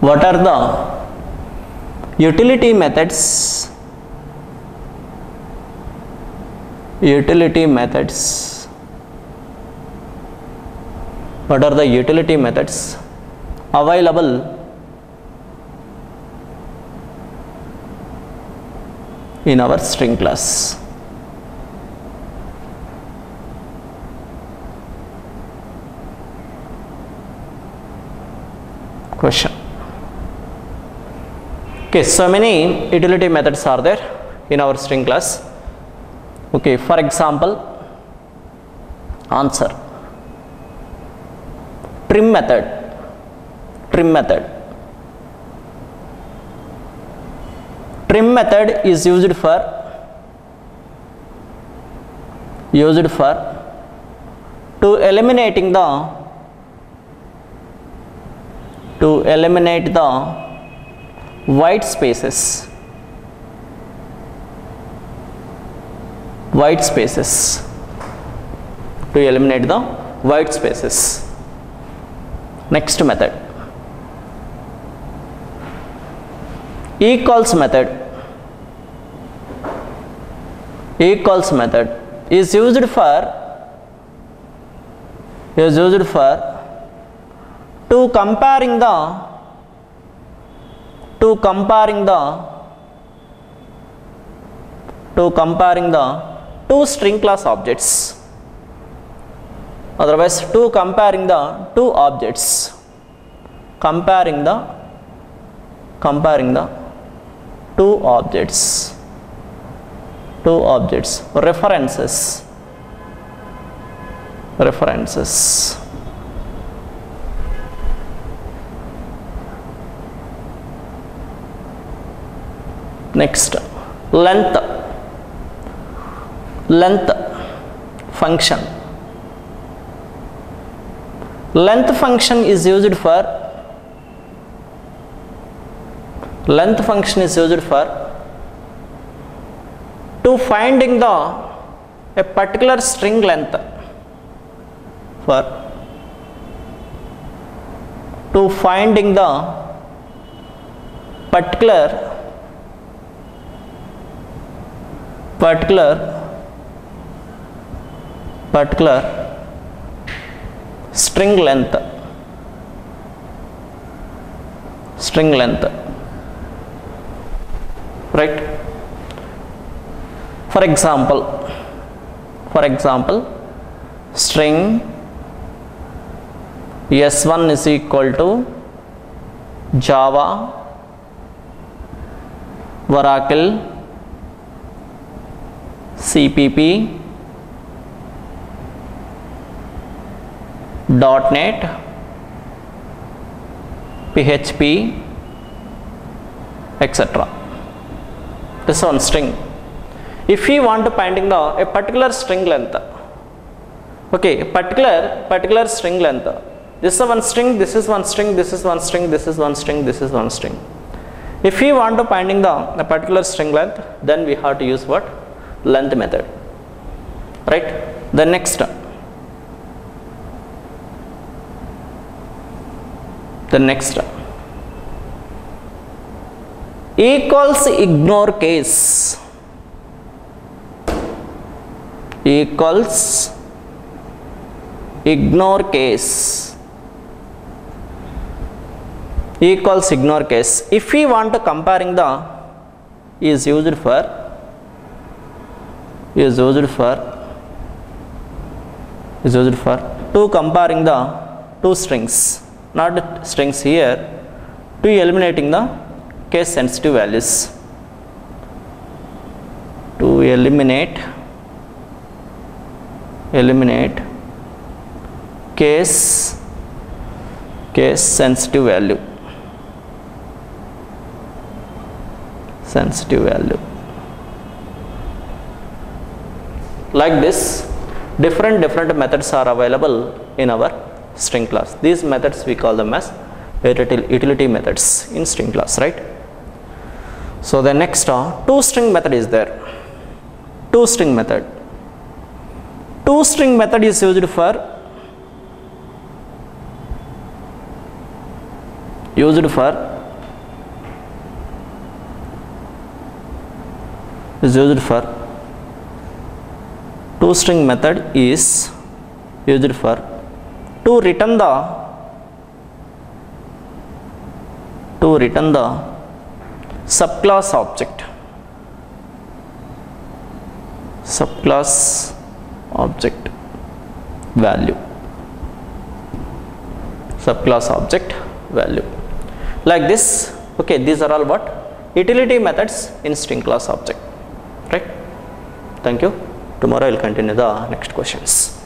What are the utility methods? What are the utility methods available in our string class? Question. Okay, so many utility methods are there in our string class. Okay, for example, answer, trim method is used for to eliminate the white spaces to eliminate the white spaces. Next method, equals method is used for to comparing the two string class objects, otherwise to comparing the two objects, comparing the two objects, references. Next, length function. Length function is used for to finding the a particular string length, for to finding the particular string length, right? For example, string s1 is equal to Java Oracle cpp.net php etc. This one string. If we want to finding the a particular string length, okay, particular string length, this is one string. If we want to finding the a particular string length, then we have to use what? Length method, right? The next equals ignore case. If we want to comparing the is used for to comparing the two strings, not strings here, to eliminating the case sensitive values, to eliminate case sensitive value. Like this, different methods are available in our string class. These methods we call them as utility methods in string class, right? So the next toString method is there. toString method is used for is used for toString method is used for to return the subclass object value like this. Okay, these are all what utility methods in string class object, right? Thank you. Tomorrow I will continue the next questions.